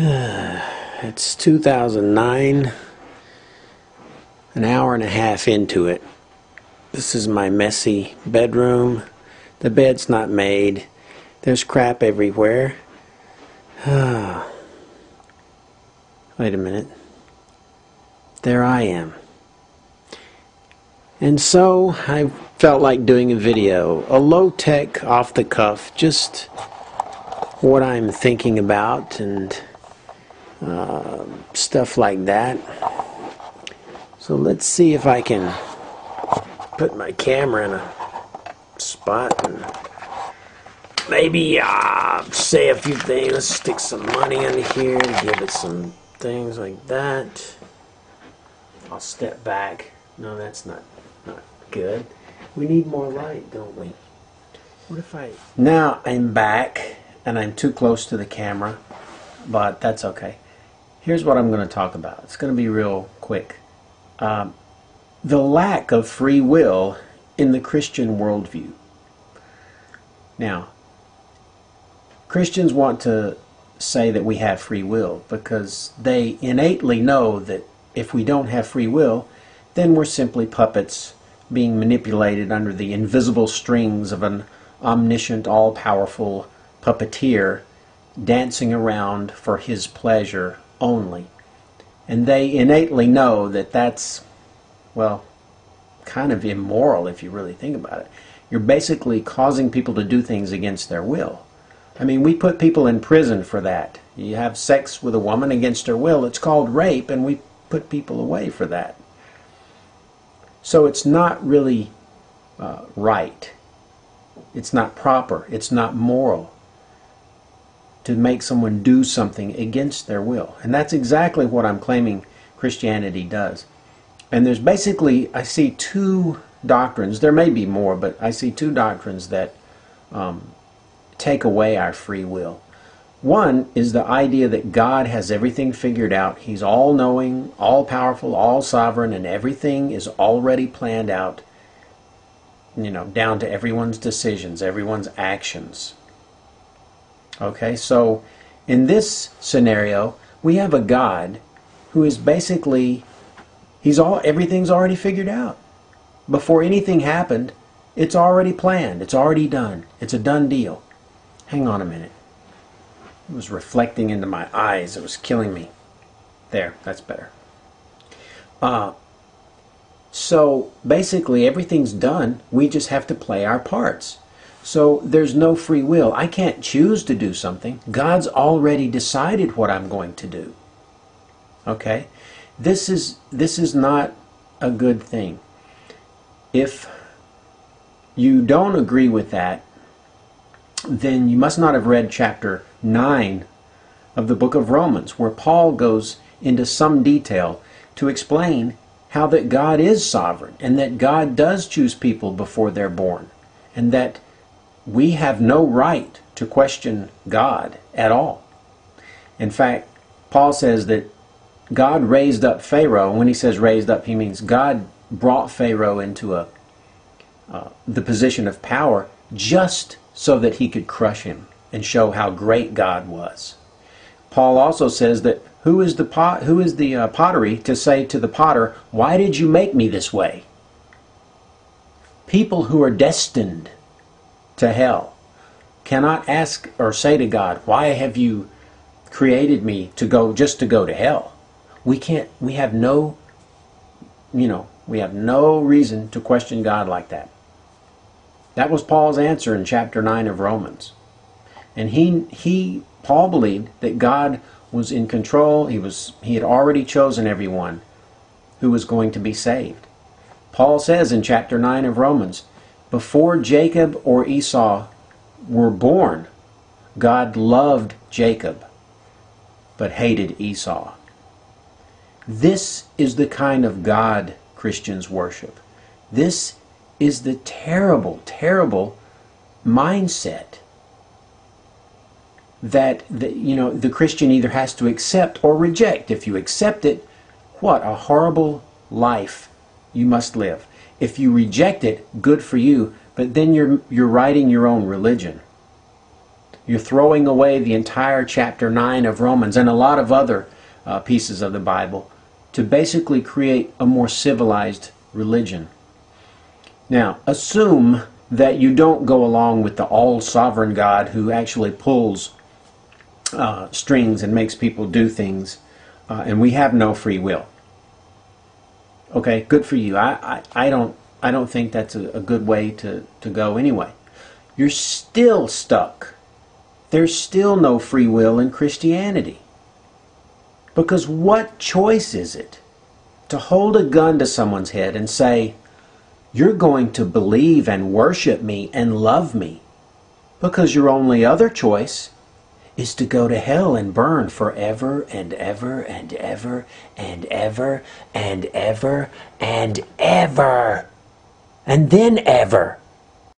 It's 2009, an hour and a half into it. This is my messy bedroom. The bed's not made. There's crap everywhere. Wait a minute. There I am. And so I felt like doing a video, a low-tech, off-the-cuff, just what I'm thinking about and stuff like that. So let's see if I can put my camera in a spot and maybe say a few things. Let's stick some money in here, give it some things like that. I'll step back. No, that's not good. We need more light, don't we? What if I... Now I'm back and I'm too close to the camera, but that's okay. Here's what I'm going to talk about. It's going to be real quick. The lack of free will in the Christian worldview. Now, Christians want to say that we have free will because they innately know that if we don't have free will, then we're simply puppets being manipulated under the invisible strings of an omniscient, all-powerful puppeteer dancing around for his pleasure only. And they innately know that that's, well, kind of immoral if you really think about it. You're basically causing people to do things against their will. I mean, we put people in prison for that. You have sex with a woman against her will. It's called rape, and we put people away for that. So it's not really right. It's not proper. It's not moral to make someone do something against their will. And that's exactly what I'm claiming Christianity does. And there's basically, I see two doctrines. There may be more, but I see two doctrines that take away our free will. One is the idea that God has everything figured out. He's all-knowing, all-powerful, all-sovereign, and everything is already planned out, you know, down to everyone's decisions, everyone's actions. Okay, so in this scenario, we have a God who is basically, everything's already figured out. Before anything happened, it's already planned. It's already done. It's a done deal. Hang on a minute. It was reflecting into my eyes. It was killing me. There, that's better. So basically everything's done. We just have to play our parts. So there's no free will. I can't choose to do something. God's already decided what I'm going to do. Okay? This is not a good thing. If you don't agree with that, then you must not have read chapter 9 of the book of Romans, where Paul goes into some detail to explain how that God is sovereign and that God does choose people before they're born and that we have no right to question God at all. In fact, Paul says that God raised up Pharaoh, and when he says raised up, he means God brought Pharaoh into the position of power just so that he could crush him and show how great God was. Paul also says that who is the pottery to say to the potter, "Why did you make me this way?" People who are destined to hell cannot ask or say to God, "Why have you created me to go to hell?" We can't. We have no, you know, we have no reason to question God like that. That was Paul's answer in chapter 9 of Romans. And Paul believed that God was in control. He had already chosen everyone who was going to be saved. Paul says in chapter 9 of Romans, before Jacob or Esau were born, God loved Jacob but hated Esau. This is the kind of God Christians worship. This is the terrible, terrible mindset that the Christian either has to accept or reject. If you accept it, what a horrible life you must live. If you reject it, good for you, but then you're writing your own religion. You're throwing away the entire chapter 9 of Romans and a lot of other pieces of the Bible to basically create a more civilized religion. Now, assume that you don't go along with the all-sovereign God who actually pulls strings and makes people do things, and we have no free will. Okay, good for you. I don't think that's a good way to go anyway. You're still stuck. There's still no free will in Christianity. Because what choice is it to hold a gun to someone's head and say, you're going to believe and worship me and love me, because your only other choice is to go to hell and burn forever and ever and ever and ever and ever and ever and then ever.